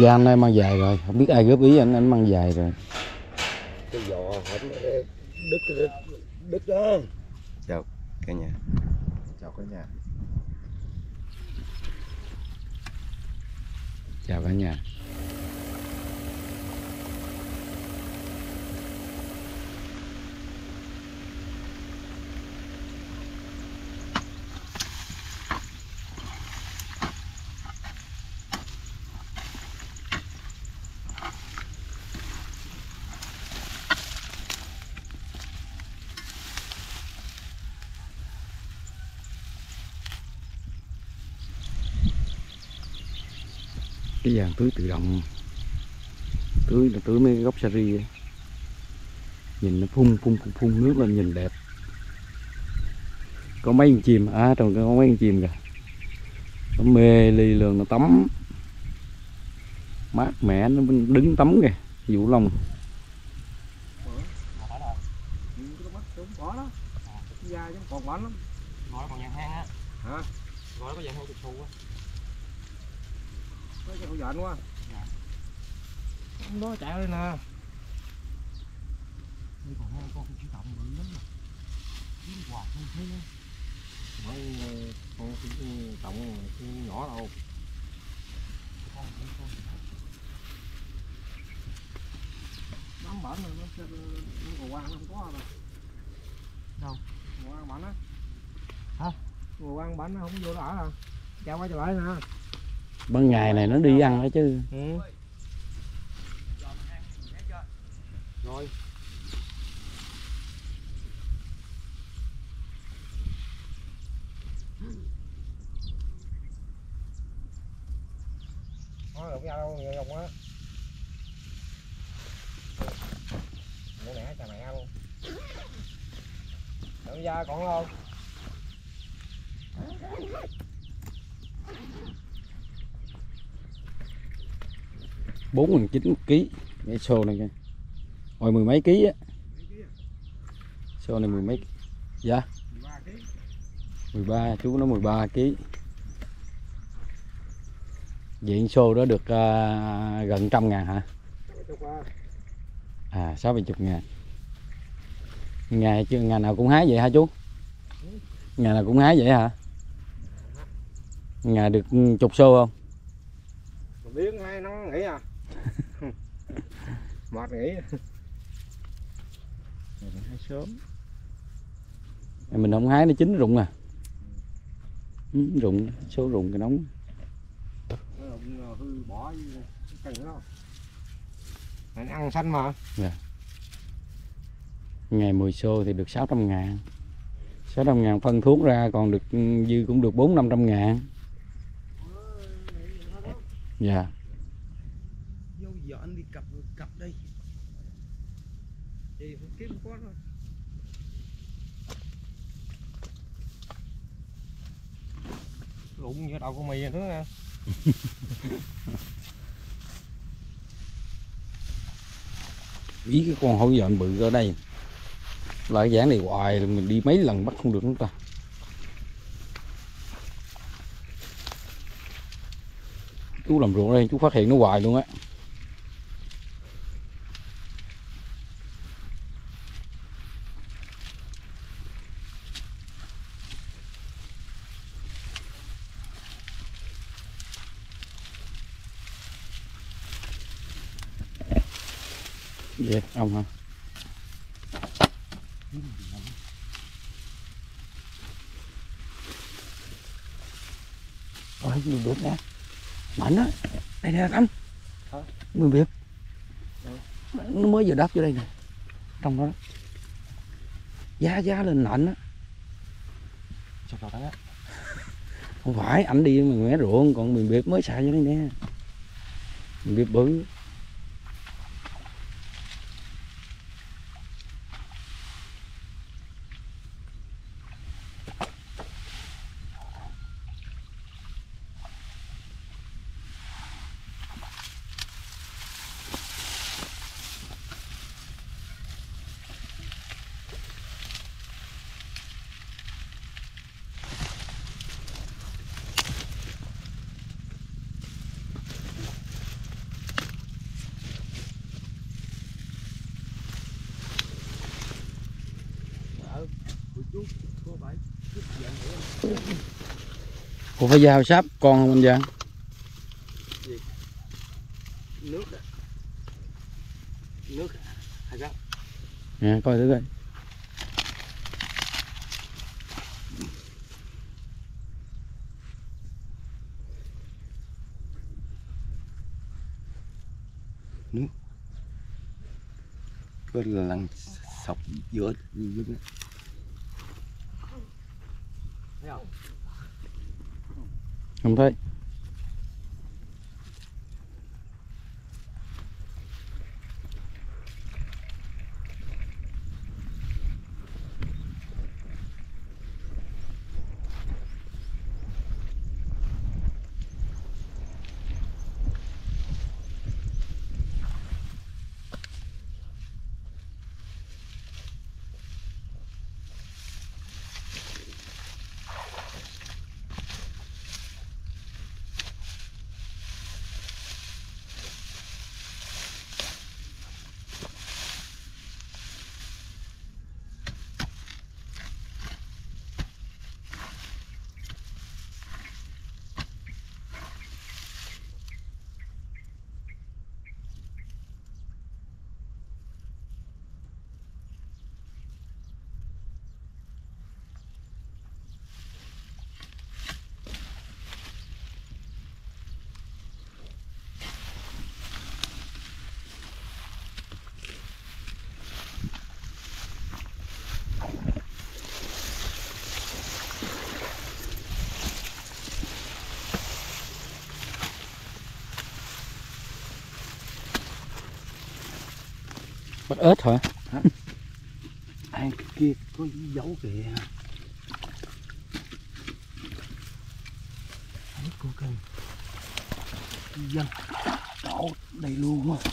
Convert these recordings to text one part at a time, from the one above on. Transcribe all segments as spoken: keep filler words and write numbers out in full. Dạ anh em mang về rồi, không biết ai góp ý anh, anh mang về rồi. Cái giò hổng đứt đứt đó. Chào cả nhà. Chào cả nhà. Chào cả nhà. Cái dàn tưới tự động, tưới là tưới mấy cái gốc sari, nhìn nó phun phun phun phun nước lên nhìn đẹp. Có mấy con chim à, trồng có mấy con chim kìa, nó mê ly lường, nó tắm mát mẻ, nó đứng tắm kìa vũ long. Nó quá. Nó chạy lên nè. Đi còn hai con cũng tầm bự lắm. Kiếm quạt không thấy nữa. Mấy con cũng tổng nhỏ đâu. Nắm bẩn rồi nó còn quang không có rồi. Đâu? Quang bẩn á. Hả? Người quang bẩn nó không vô nó ở nè. Chạy qua chạy lại nè. Ban ngày này nó đi ăn đó chứ. Ừ. Rồi. Nó đụng nhau đâu, người đồng á. Nó nẻ chà mẹ luôn. Đừng ra còn không? bốn nghìn chín trăm một ký, cái xô này kìa. Hồi mười mấy ký á. Xô này mười mấy. Dạ. mười ba, chú nó mười ba ký. Vậy xô đó được uh, gần trăm ngàn hả? À sáu mươi ngàn. Ngày chưa ngày nào cũng hái vậy hả chú? Ngày nào cũng hái vậy hả? Ngày được chục xô không? Biến hay nó nghỉ à. Mệt nghỉ. Mình hái sớm. Mình không hái nó chín rụng à. Ừ, rụng, số rụng cái nóng. Nó rụng hư bỏ cái cành đó. Mình ăn xanh mà. Dạ. Ngày mười xô thì được sáu trăm ngàn. sáu trăm ngàn phân thuốc ra còn được dư cũng được bốn trăm năm trăm ngàn. Dạ. Vô giờ anh đi cặp cặp đây. Thì không kiếm có thôi. Lụng như đầu con mì nữa nè. Ý cái con hổ dọn bự ở đây. Lại giảng này hoài mình đi mấy lần bắt không được chúng ta. Chú làm ruộng đây chú phát hiện nó hoài luôn á. Dạ ông hả? Ôi mình đốt nè. Mạnh á, đây nè anh. Hả? Mười biệt. Nó mới vừa đáp vô đây nè. Trong đó đó. Giá giá lên lạnh á. Sao cậu đó? Không phải, ảnh đi mà mẻ ruộng, còn mười biệt mới xài vô đây nè. Mười biệt bự. Ủa phải giao sáp con không anh Giang? Gì? Nước đó. Nước hay sáp? Nè coi thử coi. Nước. Cứ là lằn sọc giữa nước đó. Thấy không? Không thấy. Bắt ếch hả? Ai kia có dấu kìa. Thấy cô kìa. Dân. Đó, đây luôn á.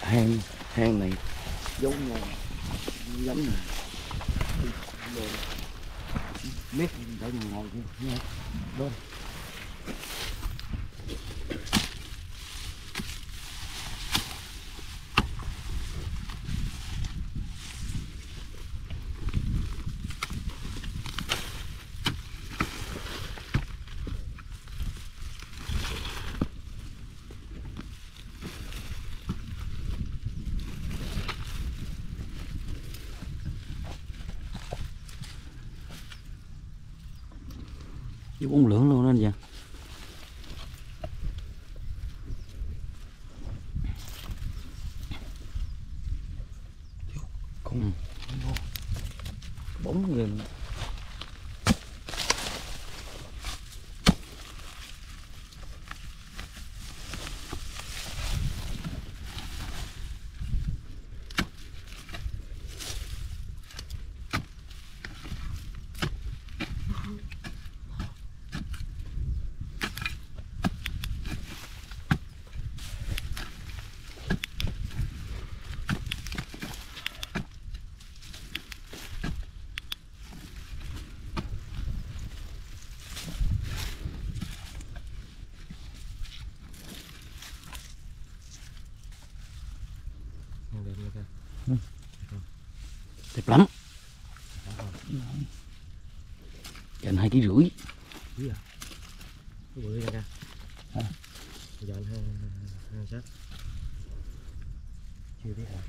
Hang, hang này giống giống này biết đâu ngồi kia đâu. Giống uống lưỡng luôn đó anh Giang. Con bóng người đẹp lắm, gần hai ký rưỡi. Giờ anh hai xác chưa biết hả?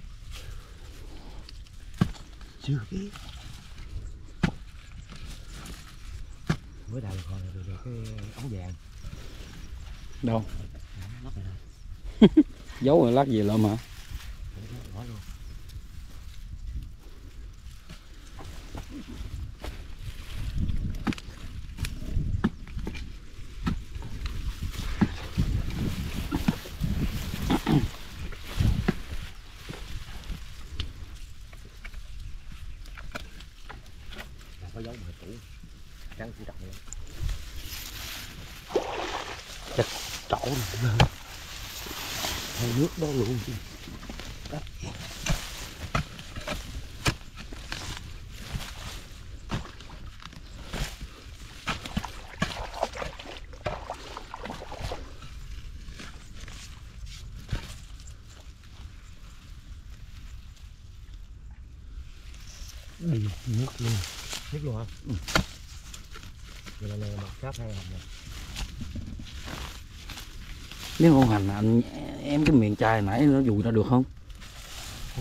Chưa biết. Mới đầu còn được cái ống vàng. Đâu? Lắc này. Giấu rồi lắc gì lắm hả? Bỏ luôn. Nước đó luôn chứ. Đi nước luôn. Nước luôn hả? Ừ. Vậy là này mặt khác hay hầm này. Nếu con hành anh em cái miệng chai nãy nó dùi ra được không?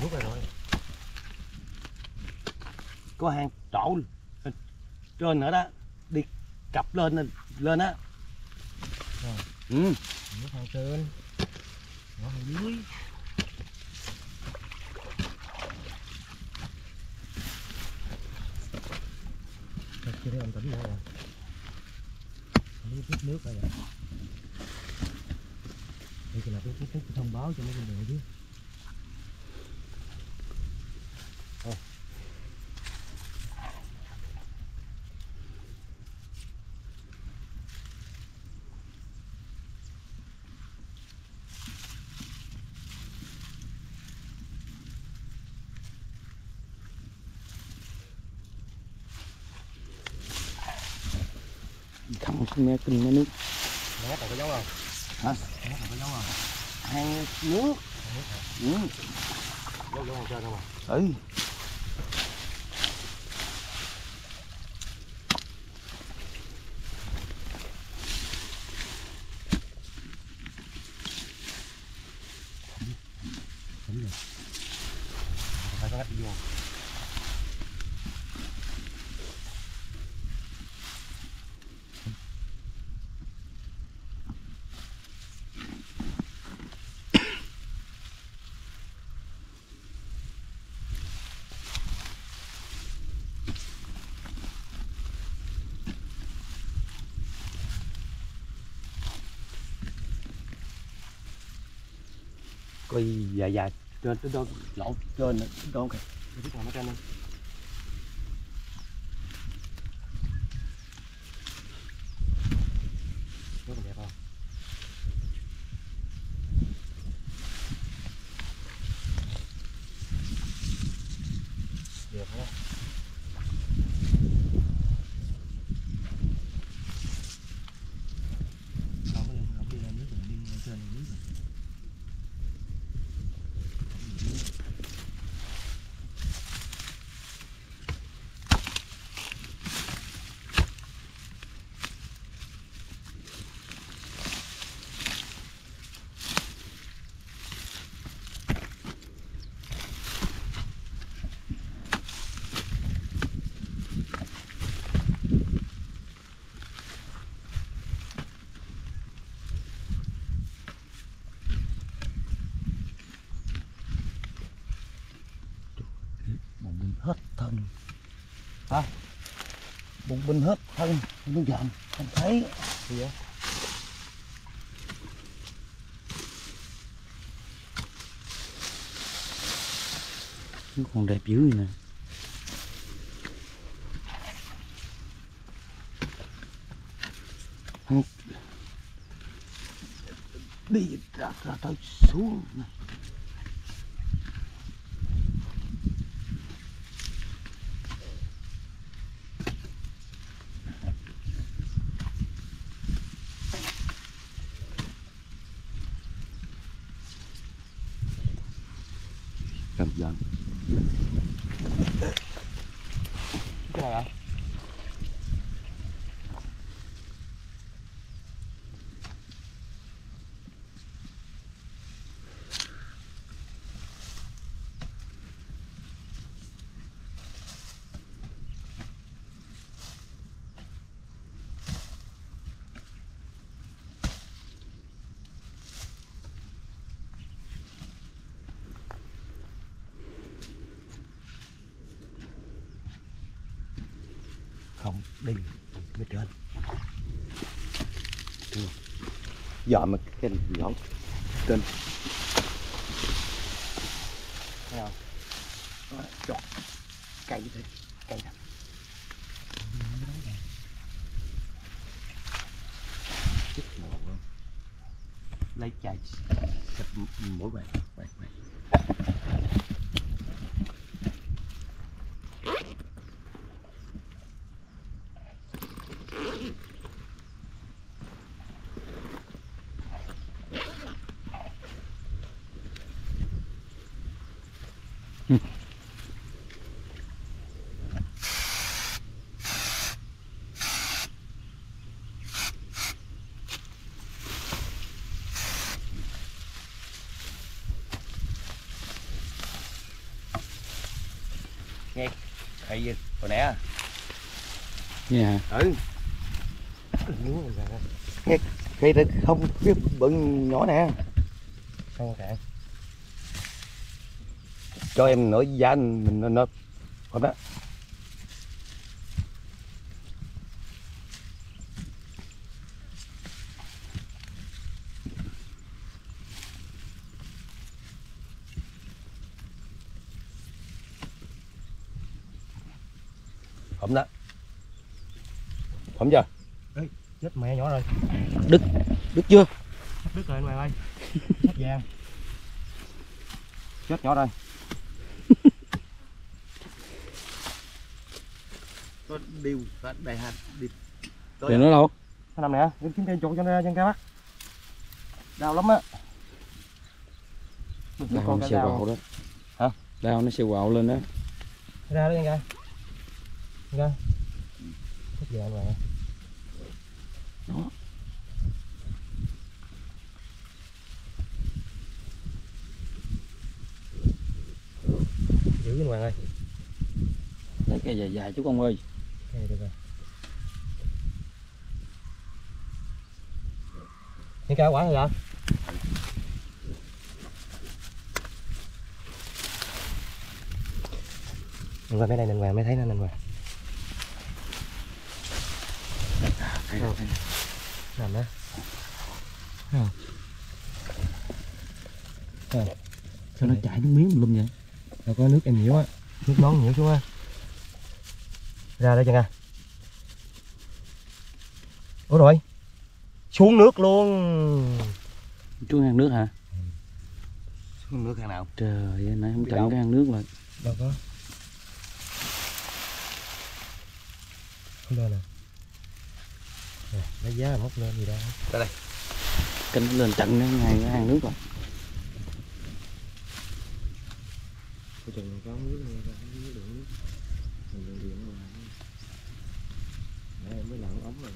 Rút ra rồi. Có hàng trổ trên nữa đó, đi cặp lên lên á. Ừ. Nó hàng trên, nó hàng dưới. Thật chưa thấy ông tỉnh đâu rồi. Nước nước rồi. Đây là cái, cái, cái thông báo cho mấy con đường chứ. Ô. Không mẹ kinh mẹ nước. Mẹ tao có dấu không? Hả? Mẹ tao có dấu không? Hàng nước. Ừ. Dấu dấu trên không à? Ừ. Đúng rồi. Phải có gắt đi vô. Coi dài dài trên trên đó lỗ trên nữa đó kìa. Tôi biết làm ở trên đây. Rất là đẹp không? Đẹp không? Hết thân hả? Bụng binh hết thân, nó dòm không thấy gì vậy? Nó còn đẹp dữ vậy nè. Đi ra ra tới xuống này. Dần. Cái này hả? không đi bên trên. Giờ mà cái giỏn trên thấy không? Chọn cây thế, cây này. Lấy chạy sạch mỗi bàn. Nghe thấy gì còn nè nghe ừ nghe cây này không biết bận nhỏ nè không cả cho em nổi giá mình nên nó còn đó phẩm đó phẩm chưa? Ê, chết mẹ nhỏ rồi đứt đứt chưa đứt rồi anh mày ơi hết vàng chết nhỏ rồi có điều đại hạt đi để nó đâu nó nằm nè kiếm thêm chỗ cho nó trên cái mắt đau lắm á đau nó siêu quạo đó hả đau nó siêu quạo lên đó ra đó nha ra hết vàng rồi đó giữ anh Hoàng ơi lấy cây dài dài chú con ơi cây được rồi những cái quả này hả anh Hoàng mấy đây anh Hoàng mới thấy nó anh Hoàng thấy đâu nằm đó thấy không sao nó chảy nước miếng lum vậy đâu có nước em nhiễu á nước nón nhiễu xuống á ra đây chăng à ủa rồi xuống nước luôn xuống hàng nước hả xuống nước hàng nào trời ơi nãy không chặn cái hàng nước rồi đâu có không lên nè nó giá móc lên gì đâu ra đây kênh lên chặn nó ngay hàng nước rồi có nước mới lặn ống rồi.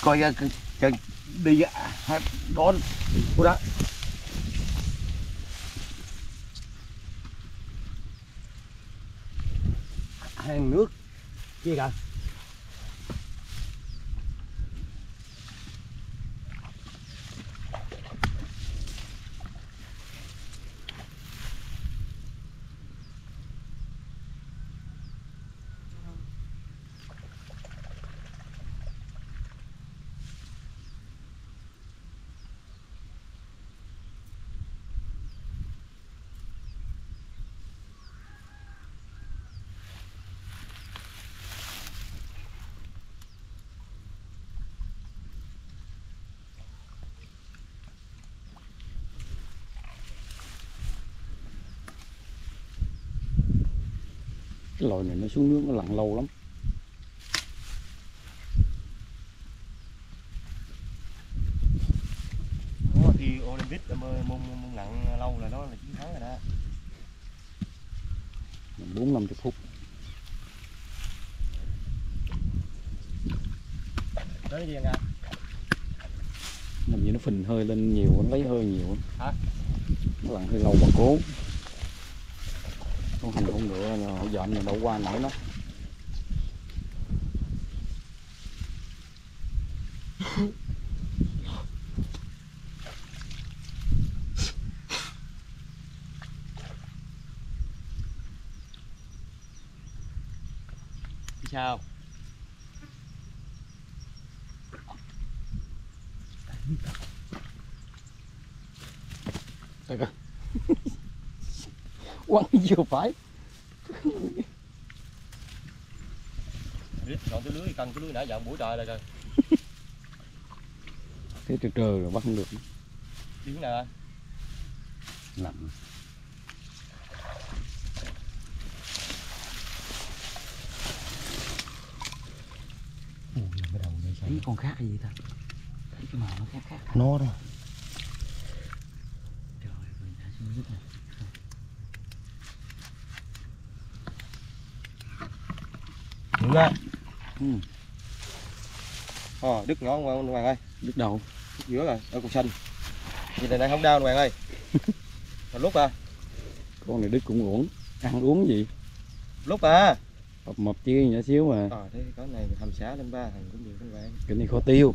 Coi ra đi đón cô đó hàng nước kia kìa cái loài này nó xuống nước nó lặn lâu lắm nó thi Olympic môn lặn lâu là nó là chiến thắng rồi đó bốn năm chục phút Để gì nè. Làm gì nó phình hơi lên nhiều, nó lấy hơi nhiều. Hả? Nó làm hơi lâu bà cố. Con hành con ngựa là họ dọn nhà đậu qua nổi nó. Sao? Đây coi. Quăng vừa phải. Rít còn cái lưới cần cái lưới nãy giờ buổi trời đây coi. Thế trừ trừ rồi bắt không được. Đi cái này. Lạnh. Thấy con khác hay gì ta? Thấy cái màu nó khác khác. Nó đâu. Trời ơi, mình đã xuống rất này. Đúng rồi. Ừ. Ờ, đứt nhỏ không Hoàng ơi? Đứt đầu. Đứt giữa rồi, ở cục xanh. Nhìn này đang không đau nè Hoàng ơi. Lúc à. Con này đứt cũng uổng. Ăn uống gì? Lúc à. Mập mập chứ nhỏ xíu mà. Ờ, thế có này hầm xả lên ba thằng cũng nhiều các bạn. Cái này khó tiêu.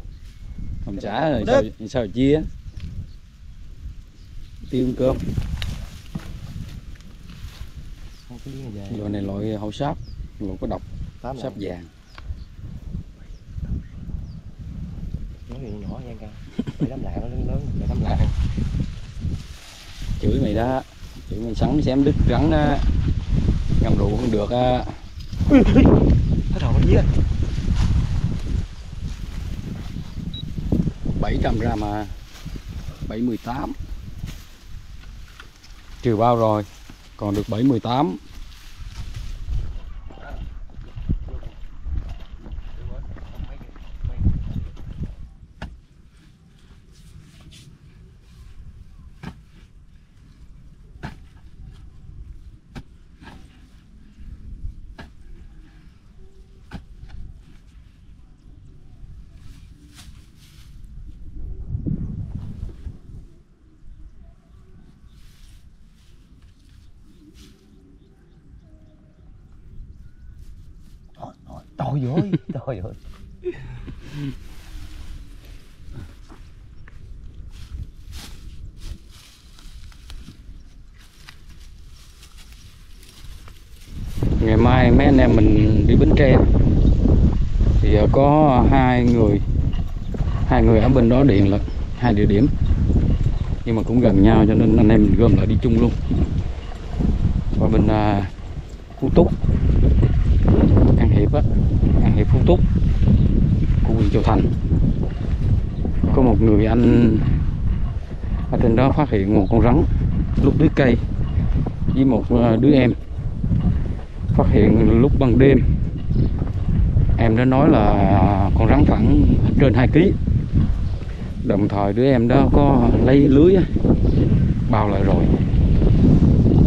Hầm xả rồi sao, sao chia. Tiêu ăn cơm. Không có gì vậy. Loại này loại hậu sáp, loại có độc, sáp vàng. Nó gì nhỏ nha con. Mày làm lại nó lớn lớn, mày làm lại. Chửi mày đó, chửi mày sắn xém đứt rắn á. Ngâm rượu không được á. Ui, ui, hết đầu nó dí rồi. bảy trăm gram mà bảy mươi tám. Trừ bao rồi, còn được bảy mươi tám. Trời ơi, trời ơi. Ngày mai mấy anh em mình đi Bến Tre thì có hai người hai người ở bên đó điện là hai địa điểm nhưng mà cũng gần nhau cho nên anh em mình gom lại đi chung luôn qua bên uh, Phú Túc Hiệp á, An Hiệp Phú Túc của huyện Châu Thành. Có một người anh ở trên đó phát hiện một con rắn lúc dưới cây với một đứa em. Phát hiện lúc ban đêm, em đó nói là con rắn khoảng trên hai ký. Đồng thời đứa em đó có lấy lưới bao lại rồi.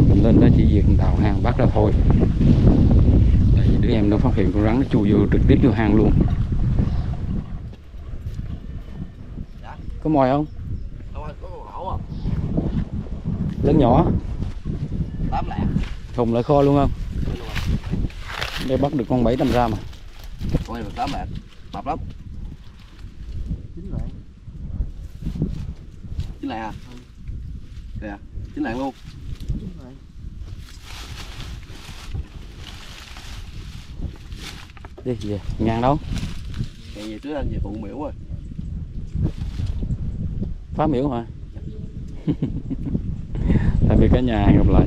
Mình lên đó chỉ việc đào hang bắt ra thôi. Đứa em nó phát hiện con rắn nó chui vô trực tiếp vô hang luôn. Dạ. Có mồi không? Không ơi, có con hổ không? Lớn nhỏ. Tám lạng. Thùng lại kho luôn không? Luôn. Đây bắt được con bảy trăm gram à. Con này được tám lạng. Mập lắm. chín lạng. chín lạng à? Ừ. Kìa, chín lạng luôn. chín lạng. Đi về ngang đâu ngày về trước anh về phụ miễu rồi phá miễu hả? Tạm biệt cả nhà, gặp lại.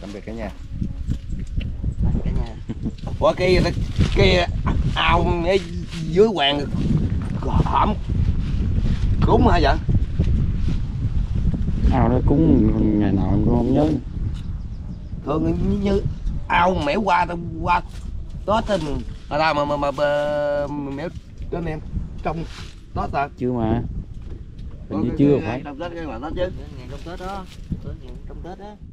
Tạm biệt cả nhà. Cả nhà. Ủa cái cái ao dưới Hoàng hổm cúng hả vậy? Ao đó cúng ngày nào em cũng không nhớ. Thường như ao mẻo qua tao qua đó tên mà ta mà mà mà, mà mẻo tên em trong đó ta chưa mà hình như chưa phải trong Tết, cái là Tết chứ, ngày trong Tết đó, trong Tết á.